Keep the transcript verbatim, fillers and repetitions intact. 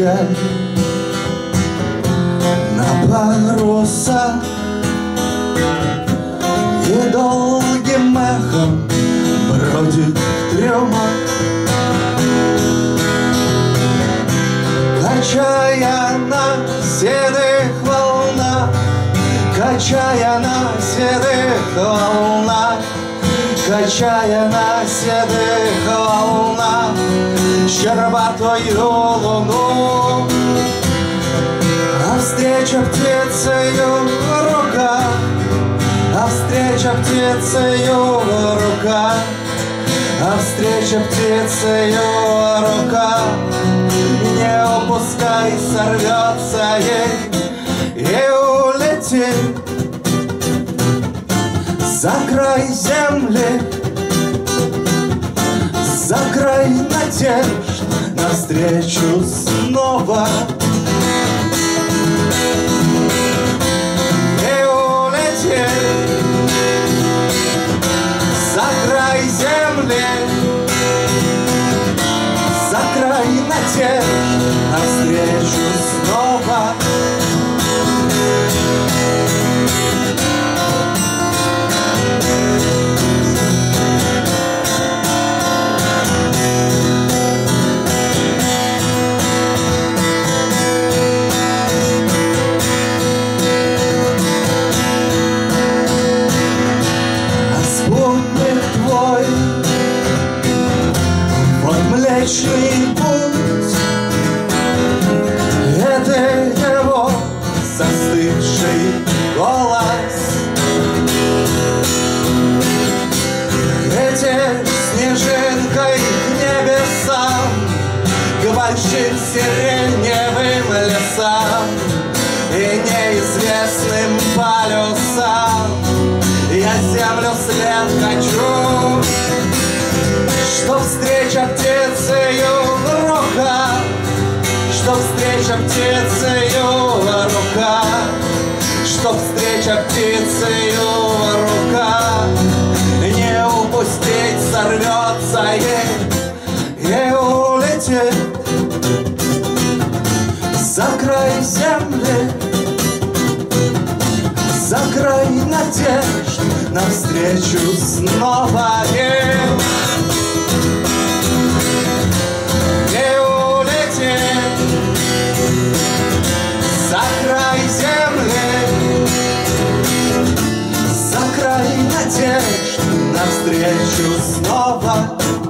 кричать на парусах и долгим махом бродит трема, качая на седых волнах, качая на седых волнах, качая на седых волнах щербатую луну. А встреча птицею в руках, а встреча птицею в руках, а встреча птицею в руках. Не упускай, сорвется ей и улетит за край земли, за край надежд, навстречу снова. И улететь за край земли, за край надежд, навстречу снова. Млечный путь, это его застывший голос, летит снежинкой к небесам, к большим сиреневым лесам и неизвестным полюсам. Я землю след хочу, что встреча птицею в руках, что встреча птицею в руках, что встреча птицею в руках. Не упустить, сорвется ей и улетит за край земли, за край надежд, навстречу снова ей. За край земли, за край надежд, навстречу снова.